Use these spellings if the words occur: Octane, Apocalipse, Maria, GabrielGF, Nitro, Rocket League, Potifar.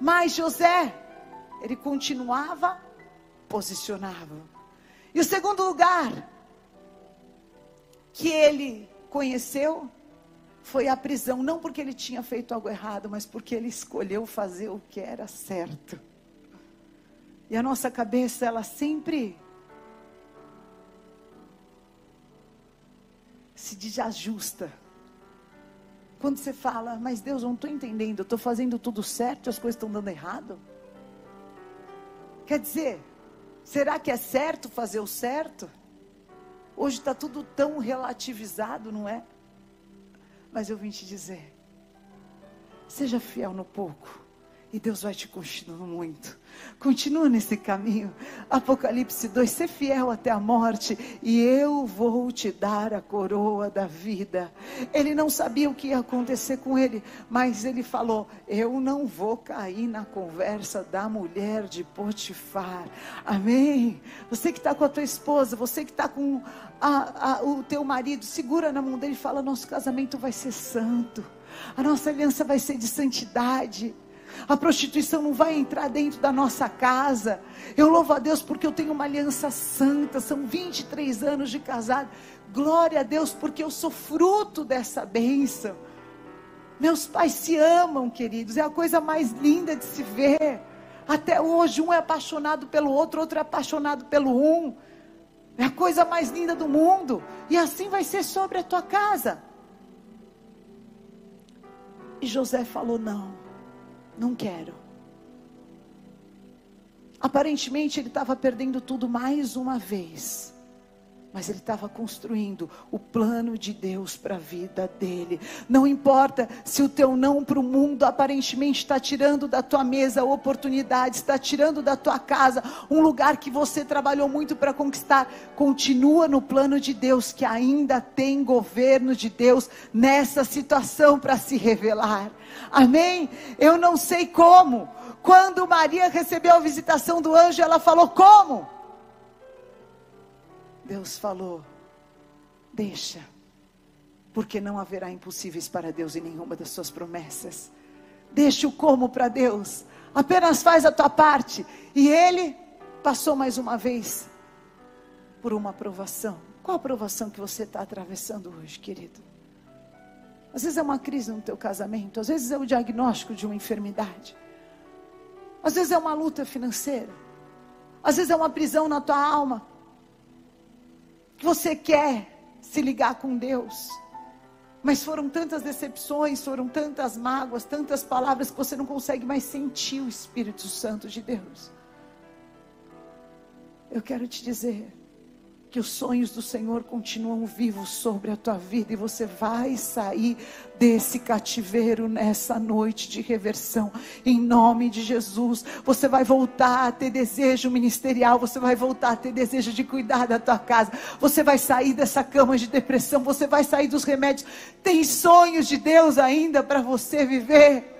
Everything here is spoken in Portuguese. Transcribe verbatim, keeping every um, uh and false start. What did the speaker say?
Mas José, ele continuava, posicionava. E o segundo lugar que ele conheceu foi a prisão, não porque ele tinha feito algo errado, mas porque ele escolheu fazer o que era certo. E a nossa cabeça, ela sempre se desajusta. Quando você fala, mas Deus, eu não estou entendendo, eu estou fazendo tudo certo e as coisas estão dando errado? Quer dizer, será que é certo fazer o certo? Hoje está tudo tão relativizado, não é? Mas eu vim te dizer, seja fiel no pouco, e Deus vai te continuando muito. Continua nesse caminho. Apocalipse dois, ser fiel até a morte, e eu vou te dar a coroa da vida. Ele não sabia o que ia acontecer com ele, mas ele falou, eu não vou cair na conversa da mulher de Potifar. Amém? Você que está com a tua esposa, você que está com a, a, o teu marido, segura na mão dele e fala, nosso casamento vai ser santo, a nossa aliança vai ser de santidade. A prostituição não vai entrar dentro da nossa casa. Eu louvo a Deus porque eu tenho uma aliança santa. São vinte e três anos de casado. Glória a Deus porque eu sou fruto dessa bênção. Meus pais se amam, queridos. É a coisa mais linda de se ver. Até hoje um é apaixonado pelo outro, outro é apaixonado pelo um. É a coisa mais linda do mundo. E assim vai ser sobre a tua casa. E José falou, não. Não quero. Aparentemente ele estava perdendo tudo mais uma vez, mas ele estava construindo o plano de Deus para a vida dele. Não importa se o teu não para o mundo aparentemente está tirando da tua mesa oportunidades, está tirando da tua casa um lugar que você trabalhou muito para conquistar. Continua no plano de Deus, que ainda tem governo de Deus nessa situação para se revelar. Amém? Eu não sei como. Quando Maria recebeu a visitação do anjo, ela falou, como? Deus falou, deixa, porque não haverá impossíveis para Deus em nenhuma das suas promessas. Deixa o como para Deus, apenas faz a tua parte. E ele passou mais uma vez por uma aprovação. Qual a aprovação que você está atravessando hoje, querido? Às vezes é uma crise no teu casamento, às vezes é o diagnóstico de uma enfermidade, às vezes é uma luta financeira, às vezes é uma prisão na tua alma, que você quer se ligar com Deus, mas foram tantas decepções, foram tantas mágoas, tantas palavras, que você não consegue mais sentir o Espírito Santo de Deus. Eu quero te dizer que os sonhos do Senhor continuam vivos sobre a tua vida, e você vai sair desse cativeiro nessa noite de reversão, em nome de Jesus. Você vai voltar a ter desejo ministerial, você vai voltar a ter desejo de cuidar da tua casa, você vai sair dessa cama de depressão, você vai sair dos remédios. Tem sonhos de Deus ainda para você viver.